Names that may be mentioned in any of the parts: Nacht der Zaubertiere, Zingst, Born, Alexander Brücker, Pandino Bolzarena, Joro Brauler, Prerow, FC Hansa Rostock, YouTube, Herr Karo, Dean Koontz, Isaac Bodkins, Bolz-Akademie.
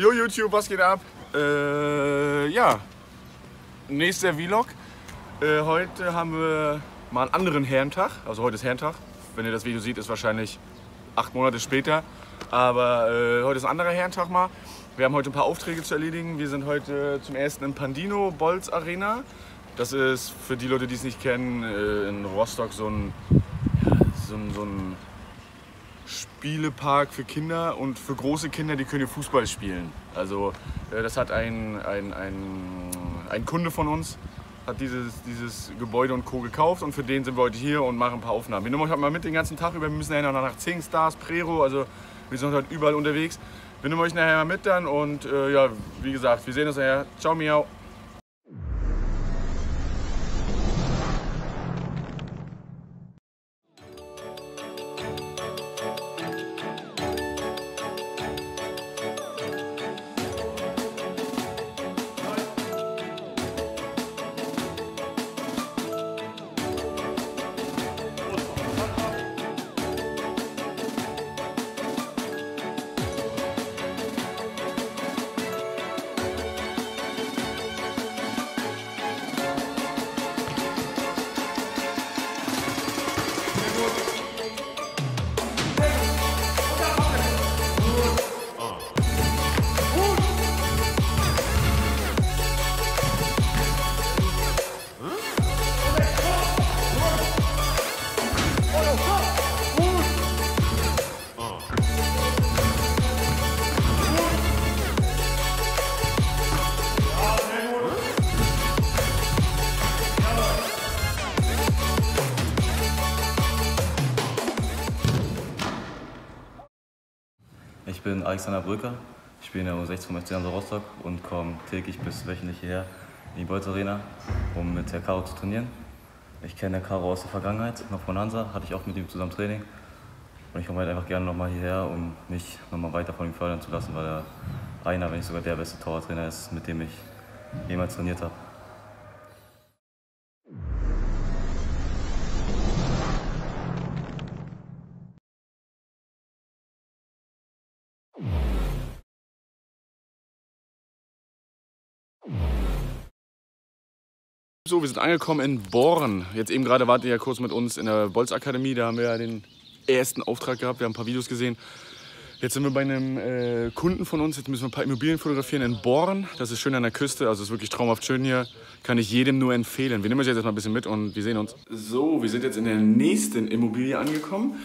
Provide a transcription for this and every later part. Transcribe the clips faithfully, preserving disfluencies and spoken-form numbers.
Jo YouTube, was geht ab? Äh, ja, nächster Vlog. Äh, heute haben wir mal einen anderen Herrentag. Also heute ist Herrentag. Wenn ihr das Video seht, ist wahrscheinlich acht Monate später. Aber äh, heute ist ein anderer Herrentag mal. Wir haben heute ein paar Aufträge zu erledigen. Wir sind heute zum ersten im Pandino Bolzarena. Das ist für die Leute, die es nicht kennen, in Rostock so ein, ja, so ein, so ein Spielepark für Kinder und für große Kinder, die können Fußball spielen. Also das hat ein, ein, ein, ein Kunde von uns, hat dieses, dieses Gebäude und Co. gekauft und für den sind wir heute hier und machen ein paar Aufnahmen. Wir nehmen euch heute mal mit den ganzen Tag über, wir müssen nachher noch nach Zingst, Prerow, also wir sind heute überall unterwegs. Wir nehmen euch nachher mal mit dann und äh, ja, wie gesagt, wir sehen uns nachher. Ciao, miau. Ich bin Alexander Brücker, ich spiele in der U sechzehn vom F C Hansa Rostock und komme täglich bis wöchentlich hierher in die Bolz-Arena, um mit Herr Karo zu trainieren. Ich kenne Herr Karo aus der Vergangenheit, noch von Hansa, hatte ich auch mit ihm zusammen Training. Und ich komme halt einfach gerne nochmal hierher, um mich nochmal weiter von ihm fördern zu lassen, weil er einer, wenn nicht sogar der beste Torwarttrainer ist, mit dem ich jemals trainiert habe. So, wir sind angekommen in Born. Jetzt eben gerade wart ihr ja kurz mit uns in der Bolz-Akademie. Da haben wir ja den ersten Auftrag gehabt. Wir haben ein paar Videos gesehen. Jetzt sind wir bei einem äh, Kunden von uns. Jetzt müssen wir ein paar Immobilien fotografieren in Born. Das ist schön an der Küste. Also es ist wirklich traumhaft schön hier. Kann ich jedem nur empfehlen. Wir nehmen euch jetzt erstmal ein bisschen mit und wir sehen uns. So, wir sind jetzt in der nächsten Immobilie angekommen.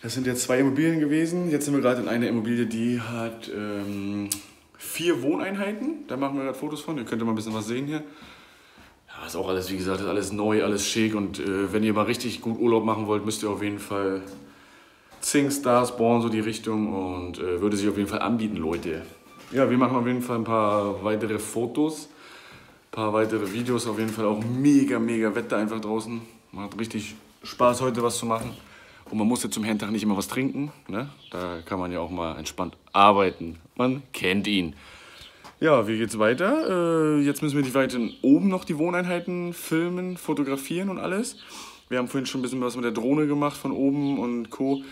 Das sind jetzt zwei Immobilien gewesen. Jetzt sind wir gerade in einer Immobilie, die hat ähm, vier Wohneinheiten. Da machen wir gerade Fotos von. Ihr könnt mal ein bisschen was sehen hier. Ja, ist auch alles, wie gesagt, ist alles neu, alles schick und äh, wenn ihr mal richtig gut Urlaub machen wollt, müsst ihr auf jeden Fall Zingst, Born, so die Richtung und äh, würde sich auf jeden Fall anbieten, Leute. Ja, wir machen auf jeden Fall ein paar weitere Fotos, ein paar weitere Videos, auf jeden Fall auch mega, mega Wetter einfach draußen. Macht richtig Spaß heute was zu machen und man muss ja zum Herrentag nicht immer was trinken, ne? Da kann man ja auch mal entspannt arbeiten, man kennt ihn. Ja, wie geht's weiter? Äh, jetzt müssen wir die weiteren oben noch die Wohneinheiten filmen, fotografieren und alles. Wir haben vorhin schon ein bisschen was mit der Drohne gemacht von oben und Co.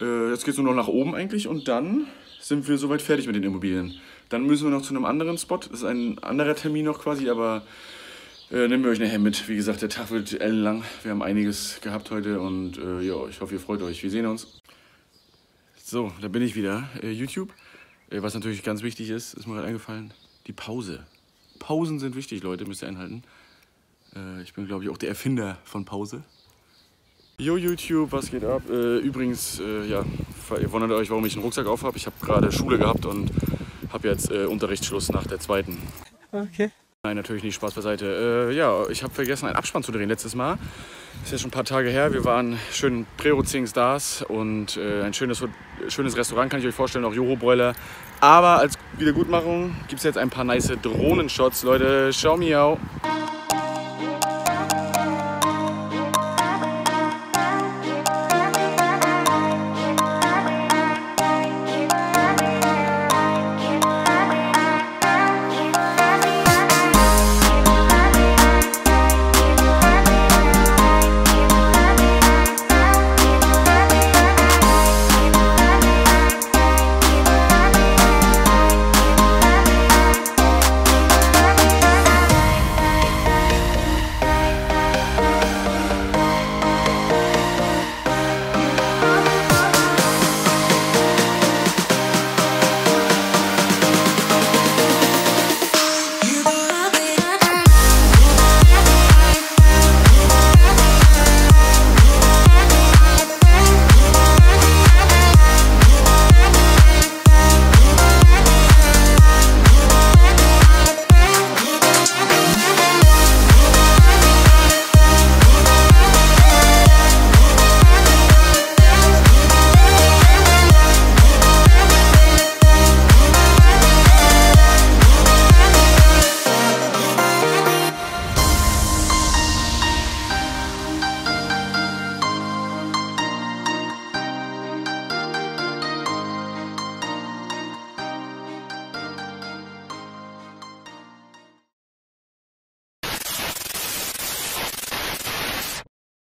Äh, jetzt geht's nur noch nach oben eigentlich und dann sind wir soweit fertig mit den Immobilien. Dann müssen wir noch zu einem anderen Spot. Das ist ein anderer Termin noch quasi, aber äh, nehmen wir euch nachher mit. Wie gesagt, der Tag wird ellenlang. Wir haben einiges gehabt heute und äh, ja, ich hoffe, ihr freut euch. Wir sehen uns. So, da bin ich wieder. Äh, YouTube. Was natürlich ganz wichtig ist, ist mir gerade eingefallen, die Pause. Pausen sind wichtig, Leute, müsst ihr einhalten. Ich bin, glaube ich, auch der Erfinder von Pause. Jo YouTube, was geht ab? Übrigens, ja, ihr wundert euch, warum ich einen Rucksack auf habe. Ich habe gerade Schule gehabt und habe jetzt Unterrichtsschluss nach der zweiten. Okay. Nein, natürlich nicht, Spaß beiseite. Äh, ja, ich habe vergessen, einen Abspann zu drehen letztes Mal. Ist ja schon ein paar Tage her. Wir waren schön Prerow Stars und äh, ein schönes, schönes Restaurant, kann ich euch vorstellen, auch Joro Brauler. Aber als Wiedergutmachung gibt es jetzt ein paar nice Drohnenshots, Leute. Schau miau.